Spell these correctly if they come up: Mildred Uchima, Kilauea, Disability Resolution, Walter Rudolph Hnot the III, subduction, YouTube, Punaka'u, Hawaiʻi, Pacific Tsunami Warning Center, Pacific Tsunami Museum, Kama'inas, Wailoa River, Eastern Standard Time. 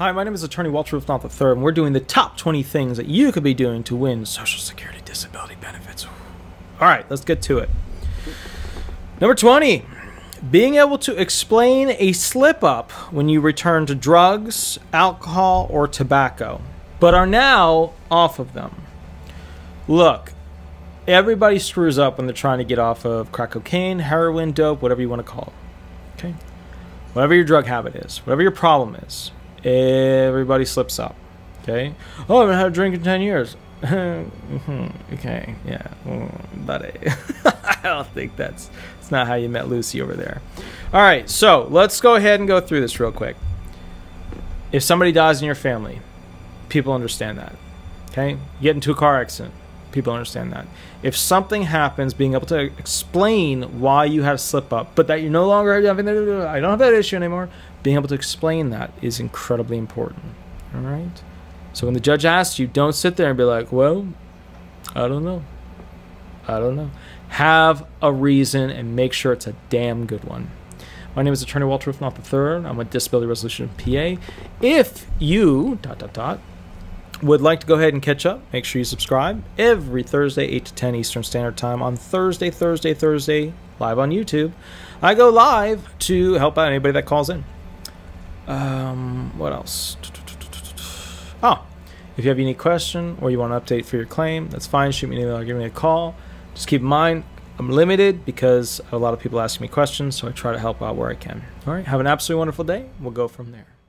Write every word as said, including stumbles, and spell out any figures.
Hi, my name is Attorney Walter Rudolph Hnot the third, and we're doing the top twenty things that you could be doing to win Social Security disability benefits. All right, let's get to it. Number twenty, being able to explain a slip-up when you return to drugs, alcohol, or tobacco, but are now off of them. Look, everybody screws up when they're trying to get off of crack cocaine, heroin, dope, whatever you want to call it. Okay? Whatever your drug habit is, whatever your problem is, everybody slips up. Okay? Oh, I haven't had a drink in ten years. Okay, yeah, buddy. I don't think that's it's not how you met Lucy over there. All right, so let's go ahead and go through this real quick. If somebody dies in your family, people understand that. Okay? You get into a car accident, people understand that. If something happens, being able to explain why you had a slip up, but that you're no longer having, I don't have that issue anymore. Being able to explain that is incredibly important. All right. So when the judge asks you, don't sit there and be like, well, I don't know. I don't know. Have a reason and make sure it's a damn good one. My name is Attorney Walter Rudolph Hnot the third. I'm with Disability Resolution P A. If you, dot, dot, dot, would like to go ahead and catch up, make sure you subscribe every Thursday, eight to ten Eastern Standard Time. On Thursday, Thursday, Thursday, live on YouTube. I go live to help out anybody that calls in. Um, what else? Oh, if you have a unique question or you want an update for your claim, that's fine. Shoot me an email or give me a call. Just keep in mind, I'm limited because a lot of people ask me questions, so I try to help out where I can. All right, have an absolutely wonderful day. We'll go from there.